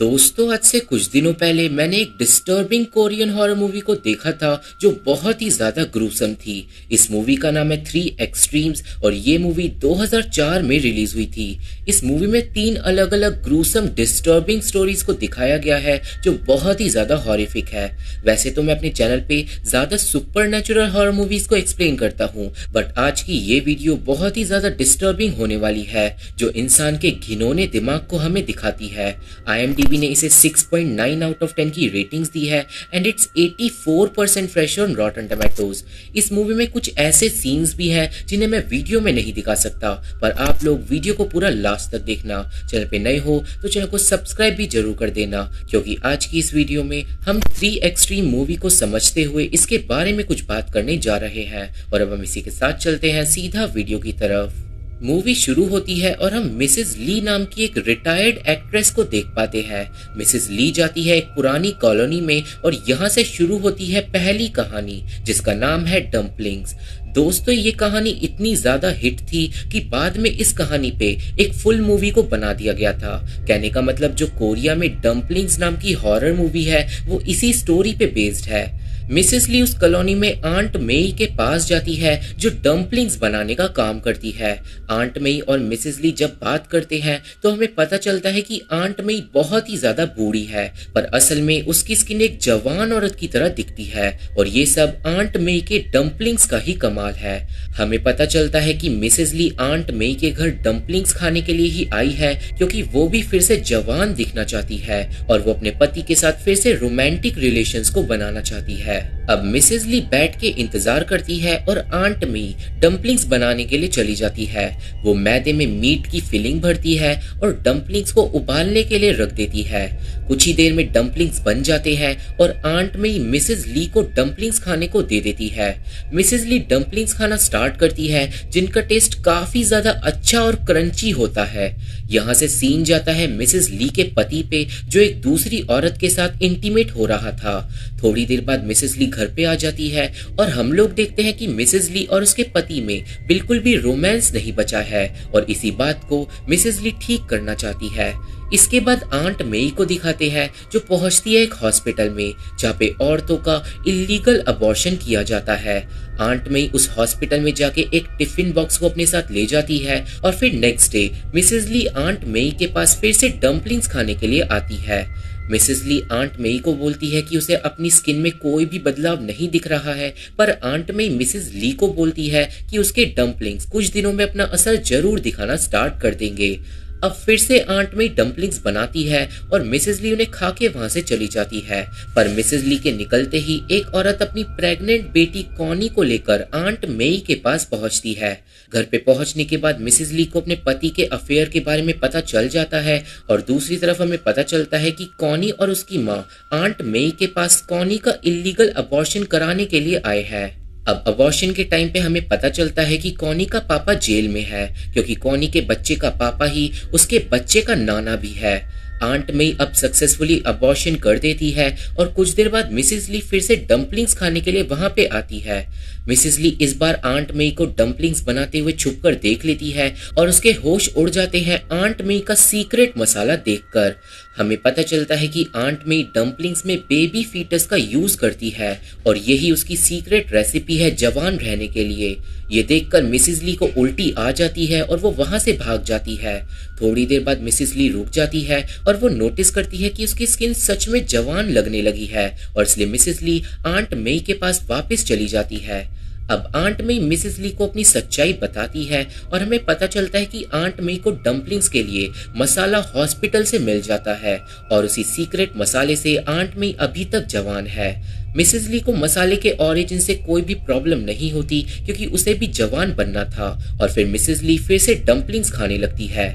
दोस्तों, आज से कुछ दिनों पहले मैंने एक डिस्टर्बिंग कोरियन हॉरर मूवी को देखा था जो बहुत ही ज़्यादा ग्रूसम थी। इस मूवी का नाम है 3 Extremes और ये मूवी 2004 में रिलीज़ हुई थी। इस मूवी में 3 अलग अलग ग्रूसम डिस्टर्बिंग स्टोरीज़ को दिखाया गया है जो बहुत ही ज़्यादा हॉरिफिक है। वैसे तो मैं अपने चैनल पे ज़्यादा सुपरनैचुरल हॉरर मूवीज़ को एक्सप्लेन करता हूँ, बट आज की ये वीडियो बहुत ही ज़्यादा डिस्टर्बिंग होने वाली है जो इंसान के घिनौने दिमाग को हमें दिखाती है। IMDb ने इसे 6.9 आउट ऑफ 10 की रेटिंग्स दी है and it's 84% fresh on Rotten Tomatoes. इस मूवी में कुछ ऐसे सीन्स भी हैं जिन्हें मैं वीडियो में नहीं दिखा सकता, पर आप लोग वीडियो को पूरा लास्ट तक देखना। चैनल पे नए हो तो चैनल को सब्सक्राइब भी जरूर कर देना, क्योंकि आज की इस वीडियो में हम 3 Extreme मूवी को समझते हुए इसके बारे में कुछ बात करने जा रहे हैं। और अब हम इसी के साथ चलते हैं सीधा वीडियो की तरफ। मूवी शुरू होती है और हम मिसेस ली नाम की एक रिटायर्ड एक्ट्रेस को देख पाते हैं। मिसेस ली जाती है एक पुरानी कॉलोनी में और यहाँ से शुरू होती है पहली कहानी जिसका नाम है डम्पलिंग्स। दोस्तों, ये कहानी इतनी ज्यादा हिट थी कि बाद में इस कहानी पे एक फुल मूवी को बना दिया गया था। कहने का मतलब जो कोरिया में डम्पलिंग्स नाम की हॉरर मूवी है वो इसी स्टोरी पे बेस्ड है। मिसेस ली उस कॉलोनी में आंट मेई के पास जाती है जो डम्पलिंग्स बनाने का काम करती है। आंट मेई और मिसेस ली जब बात करते हैं तो हमें पता चलता है कि आंट मेई बहुत ही ज्यादा बूढ़ी है, पर असल में उसकी स्किन एक जवान औरत की तरह दिखती है और ये सब आंट मेई के डम्पलिंग्स का ही कमाल है। हमें पता चलता है कि मिसेस ली आंट मेई के घर डम्पलिंग्स खाने के लिए ही आई है क्योंकि वो भी फिर से जवान दिखना चाहती है और वो अपने पति के साथ फिर से रोमांटिक रिलेशंस को बनाना चाहती है। अब मिसेस ली बैठ के इंतजार करती है और आंट मेई डम्पलिंग्स बनाने के लिए चली जाती है। वो मैदे में मीट की फिलिंग भरती है और डम्पलिंग्स को उबालने के लिए रख देती है। कुछ ही देर में डम्पलिंग्स बन जाते हैं और आंट मेई मिसेस ली को डम्पलिंग्स खाने को दे देती है। मिसेस ली डम्पलिंग्स खाना स्टार्ट करती है जिनका टेस्ट काफी ज्यादा अच्छा और क्रंची होता है। यहाँ से सीन जाता है मिसेस ली के पति पे जो एक दूसरी औरत के साथ इंटीमेट हो रहा था। थोड़ी देर बाद मिसेस ली घर पे आ जाती है और हम लोग देखते हैं कि मिसेस ली और उसके पति में बिल्कुल भी रोमांस नहीं बचा है और इसी बात को मिसेस ली ठीक करना चाहती है। इसके बाद आंट मेई को दिखाते हैं जो पहुंचती है एक हॉस्पिटल में जहाँ पे औरतों का इलीगल अबॉर्शन किया जाता है। आंट मेई उस हॉस्पिटल में जाके एक टिफिन बॉक्स को अपने साथ ले जाती है और फिर next day Mrs Lee aunt Mei के पास फिर से डम्पलिंग्स खाने के लिए आती है। मिसेस ली आंट मेई को बोलती है कि उसे अपनी स्किन में कोई भी बदलाव नहीं दिख रहा है, पर आंट मेई मिसेस ली को बोलती है कि उसके डम्पलिंग्स कुछ दिनों में अपना असर जरूर दिखाना स्टार्ट कर देंगे। अब फिर से आंट मेई डम्पलिंग्स बनाती है और मिसेस ली उन्हें खा के वहाँ से चली जाती है, पर मिसेस ली के निकलते ही एक औरत अपनी प्रेग्नेंट बेटी कॉनी को लेकर आंट मेई के पास पहुँचती है। घर पे पहुँचने के बाद मिसेस ली को अपने पति के अफेयर के बारे में पता चल जाता है और दूसरी तरफ हमें पता चलता है कि कॉनी और उसकी माँ आंट मेई के पास कॉनी का इलीगल अबॉर्शन कराने के लिए आए हैं। अब अबॉर्शन के टाइम पे हमें पता चलता है कि कॉनी का पापा जेल में है क्योंकि कॉनी के बच्चे का पापा ही उसके बच्चे का नाना भी है। आंट मेई अब सक्सेसफुली अबॉर्शन कर देती है और कुछ देर बाद मिसेस ली फिर से डम्पलिंग्स खाने के लिए वहां पे आती है। मिसेस ली इस बार आंट मेई को डम्पलिंग्स बनाते हुए छुपकर देख लेती है और उसके होश उड़ जाते हैं आंट मेई का सीक्रेट मसाला देखकर। हमें पता चलता है कि आंट मेई डम्पलिंग्स में बेबी फीटस का यूज करती है और यही उसकी सीक्रेट रेसिपी है जवान रहने के लिए। ये देखकर मिसेस ली को उल्टी आ जाती है और वो वहां से भाग जाती है। थोड़ी देर बाद मिसेस ली रुक जाती है और वो नोटिस करती है कि उसकी स्किन सच में जवान लगने लगी है और इसलिए मिसेस ली आंट मेई के पास वापस चली जाती है। अब आंट मेई मिसेस ली को अपनी सच्चाई बताती है और हमें पता चलता है कि आंट मेई को डम्पलिंग्स के लिए मसाला हॉस्पिटल से मिल जाता है और उसी सीक्रेट मसाले से आंट मेई अभी तक जवान है। मिसेस ली को मसाले के ऑरिजिन से कोई भी प्रॉब्लम नहीं होती क्योंकि उसे भी जवान बनना था और फिर मिसेस ली फिर से डम्पलिंग्स खाने लगती है।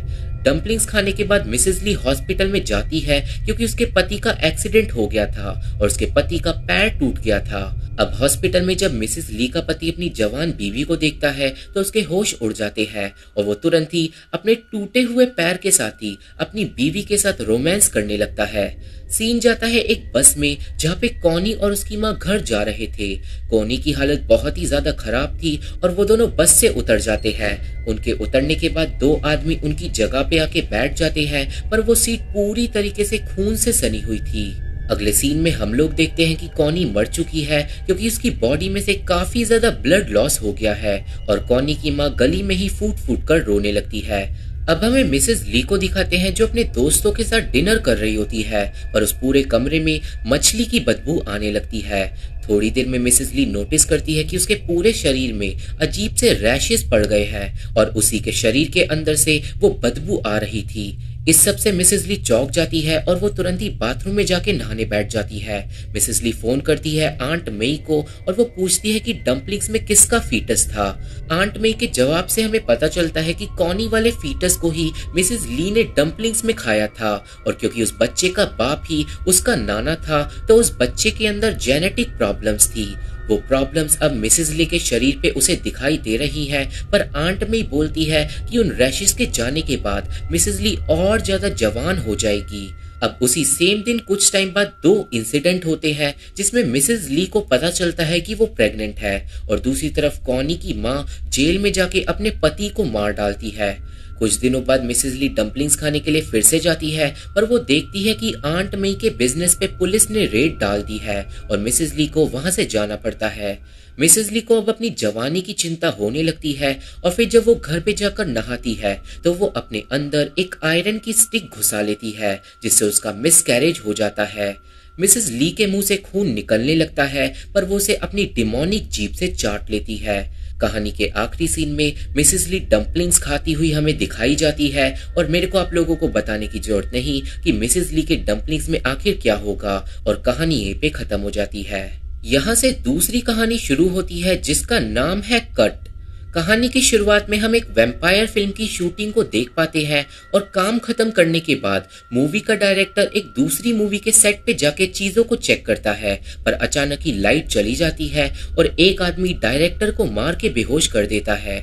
डम्पलिंग्स खाने के बाद मिसेस ली हॉस्पिटल में जाती है क्योंकि उसके पति का एक्सीडेंट हो गया था और उसके पति का पैर टूट गया था। अब हॉस्पिटल में जब मिसेस ली का पति अपनी जवान बीवी को देखता है तो उसके होश उड़ जाते हैं और वो तुरंत ही अपने टूटे हुए पैर के साथ ही अपनी बीवी के साथ रोमांस करने लगता है। सीन जाता है एक बस में जहाँ पे कॉनी और उसकी माँ घर जा रहे थे। कॉनी की हालत बहुत ही ज्यादा खराब थी और वो दोनों बस से उतर जाते हैं। उनके उतरने के बाद 2 आदमी उनकी जगह पे पे आके बैठ जाते हैं, पर वो सीट पूरी तरीके से खून से सनी हुई थी। अगले सीन में हम लोग देखते हैं कि कॉनी मर चुकी है क्योंकि उसकी बॉडी में से काफी ज्यादा ब्लड लॉस हो गया है और कॉनी की माँ गली में ही फूट फूट कर रोने लगती है। अब हमें मिसेस ली को दिखाते हैं जो अपने दोस्तों के साथ डिनर कर रही होती है पर उस पूरे कमरे में मछली की बदबू आने लगती है। थोड़ी देर में मिसेस ली नोटिस करती है कि उसके पूरे शरीर में अजीब से रैशेस पड़ गए हैं और उसी के शरीर के अंदर से वो बदबू आ रही थी। इस सब से मिसेस ली चौंक जाती है और वो तुरंत ही बाथरूम में जाके नहाने बैठ जाती है। मिसेस ली फोन करती है आंट मेई को और वो पूछती है कि डम्पलिंग्स में किसका फीटस था। आंट मेई के जवाब से हमें पता चलता है कि कॉनी वाले फीटस को ही मिसेस ली ने डम्पलिंग्स में खाया था और क्योंकि उस बच्चे का बाप ही उसका नाना था तो उस बच्चे के अंदर जेनेटिक प्रॉब्लम्स थी। वो प्रॉब्लम्स अब मिसेस ली के शरीर पे उसे दिखाई दे रही हैं, पर आंट में बोलती है कि उन रैशेस के जाने के बाद मिसेस ली और ज्यादा जवान हो जाएगी। अब उसी सेम दिन कुछ टाइम बाद दो इंसिडेंट होते हैं जिसमें मिसेस ली को पता चलता है कि वो प्रेग्नेंट है और दूसरी तरफ कॉनी की माँ जेल में जाके अपने पति को मार डालती है। कुछ दिनों बाद मिसेस ली डम्पलिंग्स खाने के लिए फिर से जाती है पर वो देखती है कि आंट मई के बिजनेस पे पुलिस ने रेड डाल दी है और मिसेस ली को वहां से जाना पड़ता है। मिसेस ली को अब अपनी जवानी की चिंता होने लगती है और फिर जब वो घर पे जाकर नहाती है तो वो अपने अंदर एक आयरन की स्टिक घुसा लेती है जिससे उसका मिसकैरेज हो जाता है। मिसेस ली के मुंह से खून निकलने लगता है पर वो उसे अपनी डिमोनिक जीभ से चाट लेती है। कहानी के आखिरी सीन में मिसेस ली डम्पलिंग्स खाती हुई हमें दिखाई जाती है और मेरे को आप लोगों को बताने की जरूरत नहीं कि मिसेस ली के डम्पलिंग्स में आखिर क्या होगा और कहानी यहीं पे खत्म हो जाती है। यहाँ से दूसरी कहानी शुरू होती है जिसका नाम है कट। कहानी की शुरुआत में हम एक वैम्पायर फिल्म की शूटिंग को देख पाते हैं और काम खत्म करने के बाद मूवी का डायरेक्टर एक दूसरी मूवी के सेट पे जाके चीजों को चेक करता है पर अचानक ही लाइट चली जाती है और एक आदमी डायरेक्टर को मार के बेहोश कर देता है।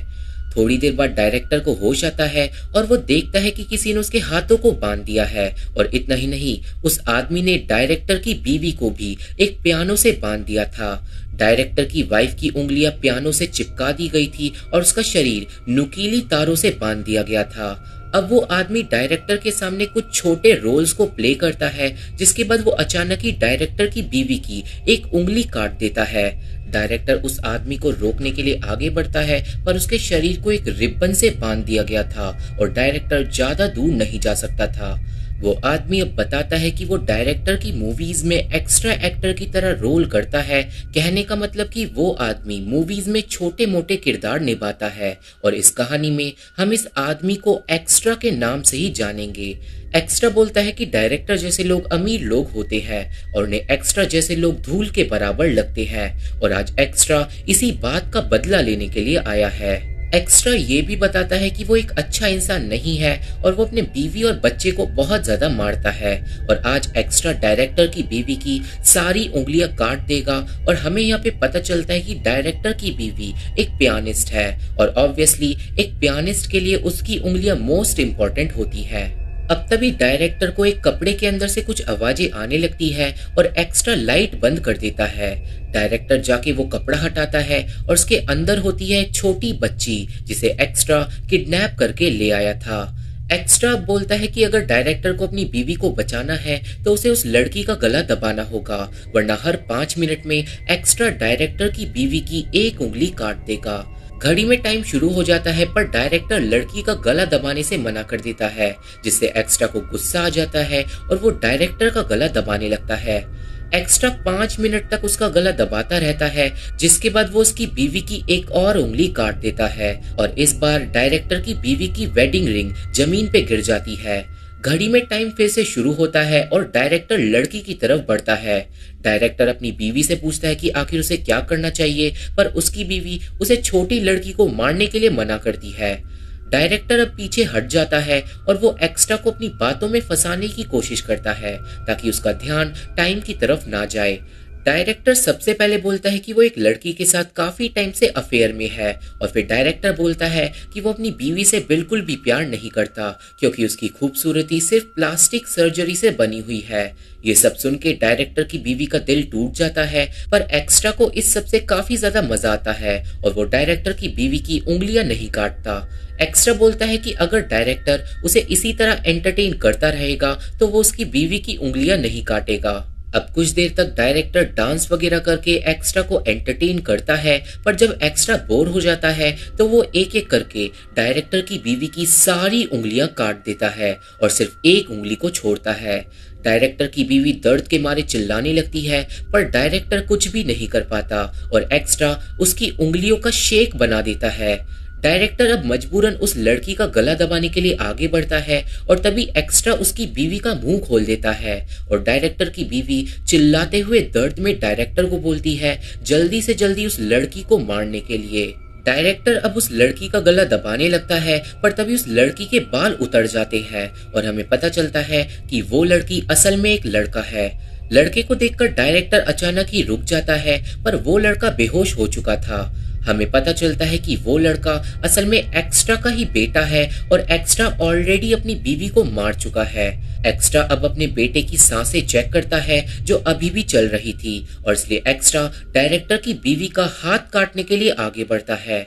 थोड़ी देर बाद डायरेक्टर को होश आता है और वो देखता है कि किसी ने उसके हाथों को बांध दिया है और इतना ही नहीं उस आदमी ने डायरेक्टर की बीवी को भी एक पियानो से बांध दिया था। डायरेक्टर की वाइफ की उंगलियां पियानो से चिपका दी गई थी और उसका शरीर नुकीली तारों से बांध दिया गया था। अब वो आदमी डायरेक्टर के सामने कुछ छोटे रोल्स को प्ले करता है जिसके बाद वो अचानक ही डायरेक्टर की बीवी की एक उंगली काट देता है। डायरेक्टर उस आदमी को रोकने के लिए आगे बढ़ता है पर उसके शरीर को एक रिबन से बांध दिया गया था और डायरेक्टर ज्यादा दूर नहीं जा सकता था। वो आदमी अब बताता है कि वो डायरेक्टर की मूवीज में एक्स्ट्रा एक्टर की तरह रोल करता है। कहने का मतलब कि वो आदमी मूवीज में छोटे मोटे किरदार निभाता है और इस कहानी में हम इस आदमी को एक्स्ट्रा के नाम से ही जानेंगे। एक्स्ट्रा बोलता है कि डायरेक्टर जैसे लोग अमीर लोग होते हैं और उन्हें एक्स्ट्रा जैसे लोग धूल के बराबर लगते हैं और आज एक्स्ट्रा इसी बात का बदला लेने के लिए आया है। एक्स्ट्रा ये भी बताता है कि वो एक अच्छा इंसान नहीं है और वो अपने बीवी और बच्चे को बहुत ज्यादा मारता है और आज एक्स्ट्रा डायरेक्टर की बीवी की सारी उंगलियां काट देगा और हमें यहाँ पे पता चलता है कि डायरेक्टर की बीवी एक पियानिस्ट है और ऑब्वियसली एक पियानिस्ट के लिए उसकी उंगलियां मोस्ट इम्पोर्टेंट होती है। अब तभी डायरेक्टर को एक कपड़े के अंदर से कुछ आवाजें आने लगती है और एक्स्ट्रा लाइट बंद कर देता है। डायरेक्टर जाके वो कपड़ा हटाता है और उसके अंदर होती है एक छोटी बच्ची जिसे एक्स्ट्रा किडनैप करके ले आया था। एक्स्ट्रा बोलता है कि अगर डायरेक्टर को अपनी बीवी को बचाना है तो उसे उस लड़की का गला दबाना होगा वरना हर 5 मिनट में एक्स्ट्रा डायरेक्टर की बीवी की एक उंगली काट देगा। घड़ी में टाइम शुरू हो जाता है पर डायरेक्टर लड़की का गला दबाने से मना कर देता है जिससे एक्स्ट्रा को गुस्सा आ जाता है और वो डायरेक्टर का गला दबाने लगता है। एक्स्ट्रा 5 मिनट तक उसका गला दबाता रहता है जिसके बाद वो उसकी बीवी की एक और उंगली काट देता है और इस बार डायरेक्टर की बीवी की वेडिंग रिंग जमीन पे गिर जाती है। घड़ी में टाइम फिर से शुरू होता है और डायरेक्टर लड़की की तरफ बढ़ता है। डायरेक्टर अपनी बीवी से पूछता है कि आखिर उसे क्या करना चाहिए पर उसकी बीवी उसे छोटी लड़की को मारने के लिए मना करती है। डायरेक्टर अब पीछे हट जाता है और वो एक्स्ट्रा को अपनी बातों में फंसाने की कोशिश करता है ताकि उसका ध्यान टाइम की तरफ ना जाए। डायरेक्टर सबसे पहले बोलता है कि वो एक लड़की के साथ काफी टाइम से अफेयर में है और फिर डायरेक्टर बोलता है कि वो अपनी बीवी से बिल्कुल भी प्यार नहीं करता क्योंकि उसकी खूबसूरती सिर्फ प्लास्टिक सर्जरी से बनी हुई है। ये सब सुन के डायरेक्टर की बीवी का दिल टूट जाता है पर एक्स्ट्रा को इस सबसे काफी ज्यादा मजा आता है और वो डायरेक्टर की बीवी की उंगलियां नहीं काटता। एक्स्ट्रा बोलता है कि अगर डायरेक्टर उसे इसी तरह एंटरटेन करता रहेगा तो वो उसकी बीवी की उंगलियां नहीं काटेगा। अब कुछ देर तक डायरेक्टर डांस वगैरह करके एक्स्ट्रा को एंटरटेन करता है, पर जब एक्स्ट्रा बोर हो जाता है तो वो एक एक करके डायरेक्टर की बीवी की सारी उंगलियां काट देता है और सिर्फ एक उंगली को छोड़ता है। डायरेक्टर की बीवी दर्द के मारे चिल्लाने लगती है, पर डायरेक्टर कुछ भी नहीं कर पाता और एक्स्ट्रा उसकी उंगलियों का शेक बना देता है। डायरेक्टर अब मजबूरन उस लड़की का गला दबाने के लिए आगे बढ़ता है और तभी एक्स्ट्रा उसकी बीवी का मुंह खोल देता है और डायरेक्टर की बीवी चिल्लाते हुए दर्द में डायरेक्टर को बोलती है जल्दी से जल्दी उस लड़की को मारने के लिए। डायरेक्टर अब उस लड़की का गला दबाने लगता है, पर तभी उस लड़की के बाल उतर जाते हैं और हमें पता चलता है कि वो लड़की असल में एक लड़का है। लड़के को देखकर डायरेक्टर अचानक ही रुक जाता है, पर वो लड़का बेहोश हो चुका था। हमें पता चलता है कि वो लड़का असल में एक्स्ट्रा का ही बेटा है और एक्स्ट्रा ऑलरेडी अपनी बीवी को मार चुका है। एक्स्ट्रा अब अपने बेटे की सांसें चेक करता है जो अभी भी चल रही थी और इसलिए एक्स्ट्रा डायरेक्टर की बीवी का हाथ काटने के लिए आगे बढ़ता है।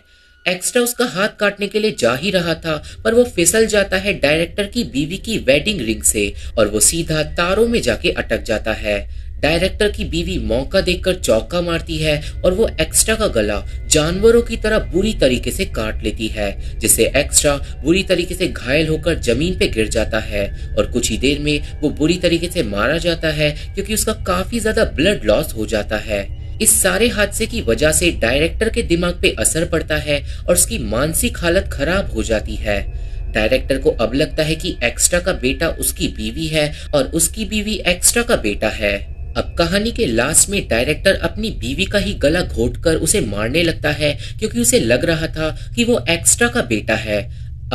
एक्स्ट्रा उसका हाथ काटने के लिए जा ही रहा था, पर वो फिसल जाता है डायरेक्टर की बीवी की वेडिंग रिंग से और वो सीधा तारों में जाके अटक जाता है। डायरेक्टर की बीवी मौका देखकर चौका मारती है और वो एक्स्ट्रा का गला जानवरों की तरह बुरी तरीके से काट लेती है, जिससे एक्स्ट्रा बुरी तरीके से घायल होकर जमीन पे गिर जाता है और कुछ ही देर में वो बुरी तरीके से मारा जाता है क्योंकि उसका काफी ज्यादा ब्लड लॉस हो जाता है। इस सारे हादसे की वजह से डायरेक्टर के दिमाग पे असर पड़ता है और उसकी मानसिक हालत खराब हो जाती है। डायरेक्टर को अब लगता है कि एक्स्ट्रा का बेटा उसकी बीवी है और उसकी बीवी एक्स्ट्रा का बेटा है। अब कहानी के लास्ट में डायरेक्टर अपनी बीवी का ही गला घोंटकर उसे मारने लगता है क्योंकि उसे लग रहा था कि वो एक्स्ट्रा का बेटा है।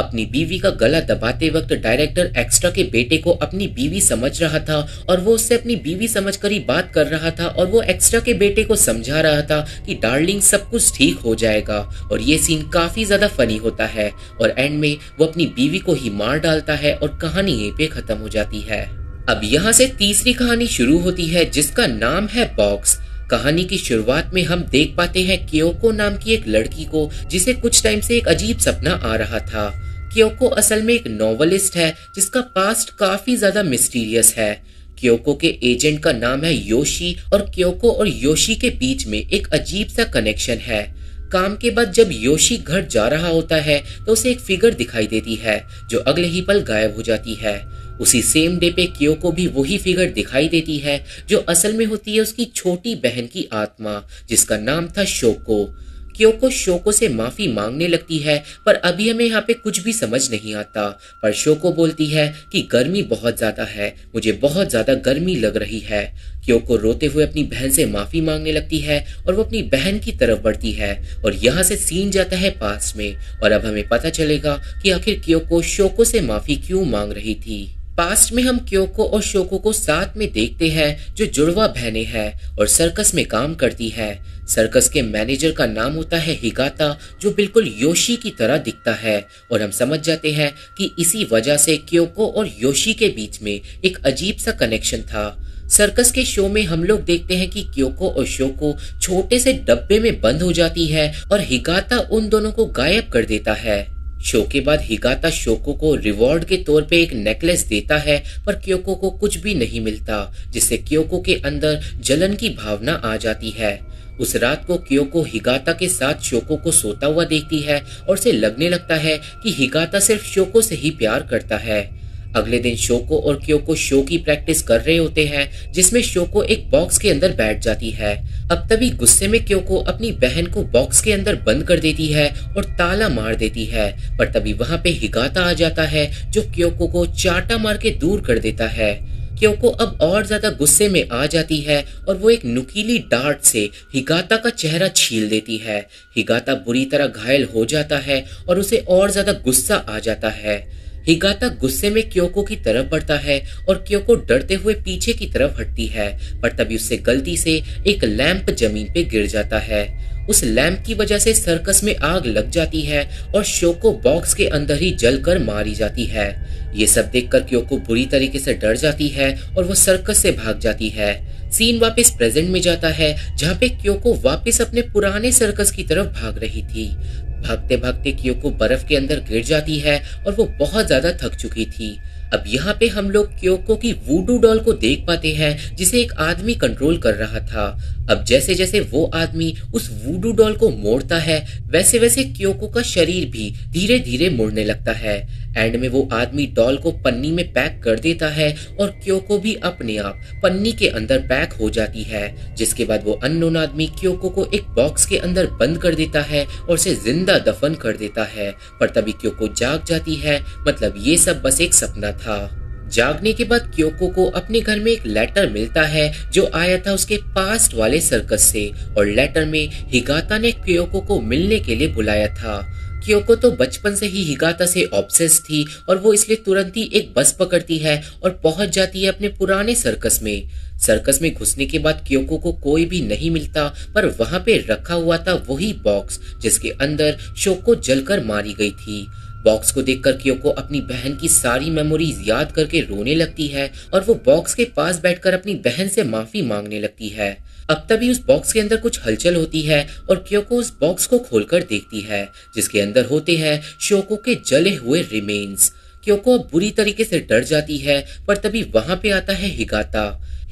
अपनी बीवी का गला दबाते वक्त डायरेक्टर एक्स्ट्रा के बेटे को अपनी बीवी समझ रहा था और वो उससे अपनी बीवी समझकर ही बात कर रहा था और वो एक्स्ट्रा के बेटे को समझा रहा था कि डार्लिंग सब कुछ ठीक हो जाएगा। और ये सीन काफी ज्यादा फनी होता है और एंड में वो अपनी बीवी को ही मार डालता है और कहानी यहीं पे खत्म हो जाती है। अब यहाँ से तीसरी कहानी शुरू होती है जिसका नाम है बॉक्स। कहानी की शुरुआत में हम देख पाते हैं क्योको नाम की एक लड़की को, जिसे कुछ टाइम से एक अजीब सपना आ रहा था। क्योको असल में एक नॉवेलिस्ट है जिसका पास्ट काफी ज्यादा मिस्टीरियस है। क्योको के एजेंट का नाम है योशी और क्योको और योशी के बीच में एक अजीब सा कनेक्शन है। काम के बाद जब योशी घर जा रहा होता है तो उसे एक फिगर दिखाई देती है जो अगले ही पल गायब हो जाती है। उसी सेम डे पे क्योको भी वही फिगर दिखाई देती है जो असल में होती है उसकी छोटी बहन की आत्मा, जिसका नाम था शोको। क्योको शोको से माफी मांगने लगती है, पर अभी हमें यहाँ पे कुछ भी समझ नहीं आता। पर शोको बोलती है कि गर्मी बहुत ज्यादा है, मुझे बहुत ज्यादा गर्मी लग रही है। क्योको रोते हुए अपनी बहन से माफी मांगने लगती है और वो अपनी बहन की तरफ बढ़ती है और यहाँ से सीन जाता है पास में और अब हमें पता चलेगा कि आखिर क्योको शोको से माफी क्यों मांग रही थी। पास्ट में हम क्योको और शोको को साथ में देखते हैं जो जुड़वा बहने हैं और सर्कस में काम करती हैं। सर्कस के मैनेजर का नाम होता है हिगाता, जो बिल्कुल योशी की तरह दिखता है और हम समझ जाते हैं कि इसी वजह से क्योको और योशी के बीच में एक अजीब सा कनेक्शन था। सर्कस के शो में हम लोग देखते हैं कि क्योको और शोको छोटे से डब्बे में बंद हो जाती है और हिगाता उन दोनों को गायब कर देता है। शो के बाद हिगाता शोको को रिवॉर्ड के तौर पे एक नेकलेस देता है, पर क्योको को कुछ भी नहीं मिलता, जिससे क्योको के अंदर जलन की भावना आ जाती है। उस रात को क्योको हिगाता के साथ शोको को सोता हुआ देखती है और उसे लगने लगता है कि हिगाता सिर्फ शोको से ही प्यार करता है। अगले दिन शोको और क्योको शो की प्रैक्टिस कर रहे होते हैं, जिसमें शोको एक बॉक्स के अंदर बैठ जाती है। अब तभी गुस्से में क्योको अपनी बहन को बॉक्स के अंदर बंद कर देती है और ताला मार देती है, पर तभी वहां पे हिगाता आ जाता है जो क्योको को चाटा मार के दूर कर देता है। क्योको अब और ज्यादा गुस्से में आ जाती है और वो एक नुकीली डार्ट से हिगाता का चेहरा छील देती है। हिगाता बुरी तरह घायल हो जाता है और उसे और ज्यादा गुस्सा आ जाता है। हिगाता गुस्से में क्योको की तरफ बढ़ता है और क्योको डरते हुए पीछे की तरफ हटती है, पर तभी उससे गलती से एक लैंप जमीन पे गिर जाता है। उस लैंप की वजह से सर्कस में आग लग जाती है और शोको बॉक्स के अंदर ही जलकर मारी जाती है। ये सब देखकर क्योको बुरी तरीके से डर जाती है और वो सर्कस से भाग जाती है। सीन वापस प्रेजेंट में जाता है, जहाँ पे क्योको वापस अपने पुराने सर्कस की तरफ भाग रही थी। भागते भागते क्योको बर्फ के अंदर गिर जाती है और वो बहुत ज्यादा थक चुकी थी। अब यहाँ पे हम लोग क्योको की वूडू डॉल को देख पाते हैं जिसे एक आदमी कंट्रोल कर रहा था। अब जैसे जैसे वो आदमी उस वूडू डॉल को मोड़ता है वैसे वैसे क्योको का शरीर भी धीरे धीरे मुड़ने लगता है। एंड में वो आदमी डॉल को पन्नी में पैक कर देता है और क्योको भी अपने आप पन्नी के अंदर पैक हो जाती है, जिसके बाद वो अननोन आदमी क्योको को एक बॉक्स के अंदर बंद कर देता है और उसे जिंदा दफन कर देता है। पर तभी क्योको जाग जाती है, मतलब ये सब बस एक सपना था। जागने के बाद क्योको को अपने घर में एक लेटर मिलता है जो आया था उसके पास्ट वाले सर्कस से, और लेटर में हिगाता ने क्योको को मिलने के लिए बुलाया था। क्योको तो बचपन से ही हिगाता से ऑब्सेस थी और वो इसलिए तुरंत ही एक बस पकड़ती है और पहुंच जाती है अपने पुराने सर्कस में। सर्कस में घुसने के बाद क्योको को कोई भी नहीं मिलता, पर वहां पे रखा हुआ था वही बॉक्स जिसके अंदर शोको जलकर मारी गई थी। बॉक्स को देखकर क्योको अपनी बहन की सारी मेमोरीज याद करके रोने लगती है और वो बॉक्स के पास बैठकर अपनी बहन से माफी मांगने लगती है। अब तभी उस बॉक्स के अंदर कुछ हलचल होती है और क्योको उस बॉक्स को खोलकर देखती है जिसके अंदर होते हैं शोको के जले हुए रिमेन्स। क्योको अब बुरी तरीके से डर जाती है, पर तभी वहां पे आता है हिगाता।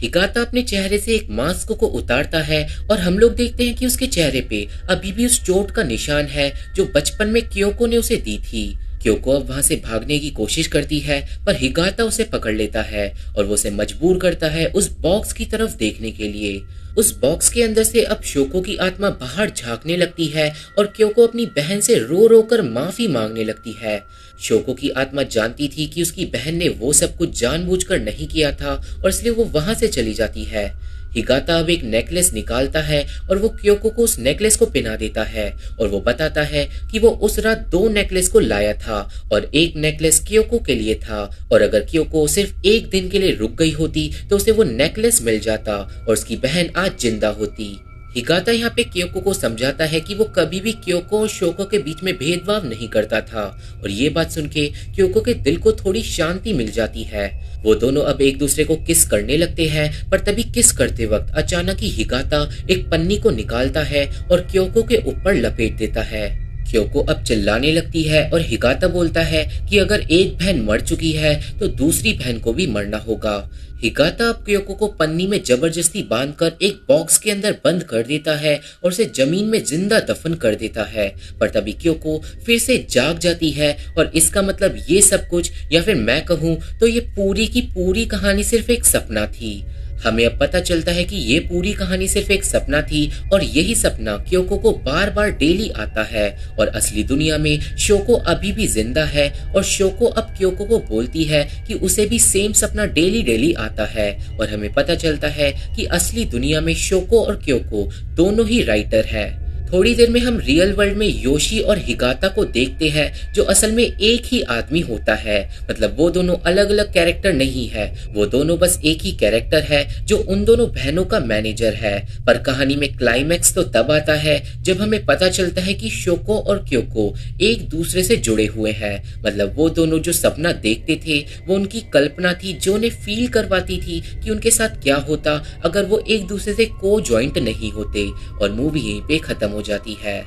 हिगाता अपने चेहरे से एक मास्क को उतारता है और हम लोग देखते हैं कि उसके चेहरे पे अभी भी उस चोट का निशान है जो बचपन में क्योको ने उसे दी थी। क्योको अब वहां से भागने की कोशिश करती है, पर हिगाता उसे पकड़ लेता है और वो उसे मजबूर करता है उस बॉक्स की तरफ देखने के लिए। उस बॉक्स के अंदर से अब शोको की आत्मा बाहर झांकने लगती है और क्योको अपनी बहन से रो रो कर माफी मांगने लगती है। शोको की आत्मा जानती थी कि उसकी बहन ने वो सब कुछ जानबूझकर नहीं किया था और इसलिए वो वहां से चली जाती है। हिगाता अब एक नेकलेस निकालता है और वो क्योको को उस नेकलेस को पहना देता है और वो बताता है कि वो उस रात 2 नेकलेस को लाया था और एक नेकलेस क्योको के लिए था, और अगर क्योको सिर्फ एक दिन के लिए रुक गई होती तो उसे वो नेकलेस मिल जाता और उसकी बहन आज जिंदा होती। हिगाता यहाँ पे क्योको को समझाता है कि वो कभी भी क्योको और शोको के बीच में भेदभाव नहीं करता था, और ये बात सुन के क्योको के दिल को थोड़ी शांति मिल जाती है। वो दोनों अब एक दूसरे को किस करने लगते हैं, पर तभी किस करते वक्त अचानक ही हिगाता एक पन्नी को निकालता है और क्योको के ऊपर लपेट देता है। क्योको अब चिल्लाने लगती है और हिगाता बोलता है कि अगर एक बहन मर चुकी है तो दूसरी बहन को भी मरना होगा। हिगाता अब क्योको को पन्नी में जबरदस्ती बांधकर एक बॉक्स के अंदर बंद कर देता है और उसे जमीन में जिंदा दफन कर देता है। पर तभी क्योको फिर से जाग जाती है और इसका मतलब ये सब कुछ, या फिर मैं कहूँ तो ये पूरी की पूरी कहानी सिर्फ एक सपना थी। हमें अब पता चलता है कि ये पूरी कहानी सिर्फ एक सपना थी और यही सपना क्योको को बार बार डेली आता है, और असली दुनिया में शोको अभी भी जिंदा है और शोको अब क्योको को बोलती है कि उसे भी सेम सपना डेली आता है। और हमें पता चलता है कि असली दुनिया में शोको और क्योको दोनों ही राइटर है। थोड़ी देर में हम रियल वर्ल्ड में योशी और हिगाता को देखते हैं जो असल में एक ही आदमी होता है, मतलब वो दोनों अलग अलग कैरेक्टर नहीं है, वो दोनों बस एक ही कैरेक्टर है जो उन दोनों बहनों का मैनेजर है। पर कहानी में क्लाइमैक्स तो तब आता है जब हमें पता चलता है कि शोको और क्योको एक दूसरे से जुड़े हुए हैं, मतलब वो दोनों जो सपना देखते थे वो उनकी कल्पना थी जो उन्हें फील करवाती थी कि उनके साथ क्या होता अगर वो एक दूसरे से को ज्वाइंट नहीं होते। और मूवी यहीं पे खत्म हो जाती है।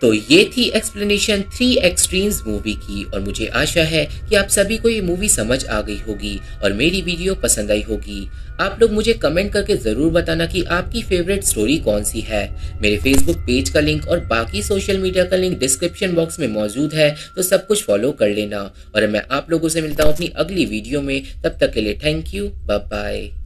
तो ये थी एक्सप्लेनेशन 3 एक्सट्रीम्स मूवी की, और मुझे आशा है कि आप सभी को ये मूवी समझ आ गई होगी और मेरी वीडियो पसंद आई होगी। आप लोग मुझे कमेंट करके जरूर बताना कि आपकी फेवरेट स्टोरी कौन सी है। मेरे फेसबुक पेज का लिंक और बाकी सोशल मीडिया का लिंक डिस्क्रिप्शन बॉक्स में मौजूद है, तो सब कुछ फॉलो कर लेना। और मैं आप लोगों से मिलता हूँ अपनी अगली वीडियो में, तब तक के लिए थैंक यू, बाय बाय।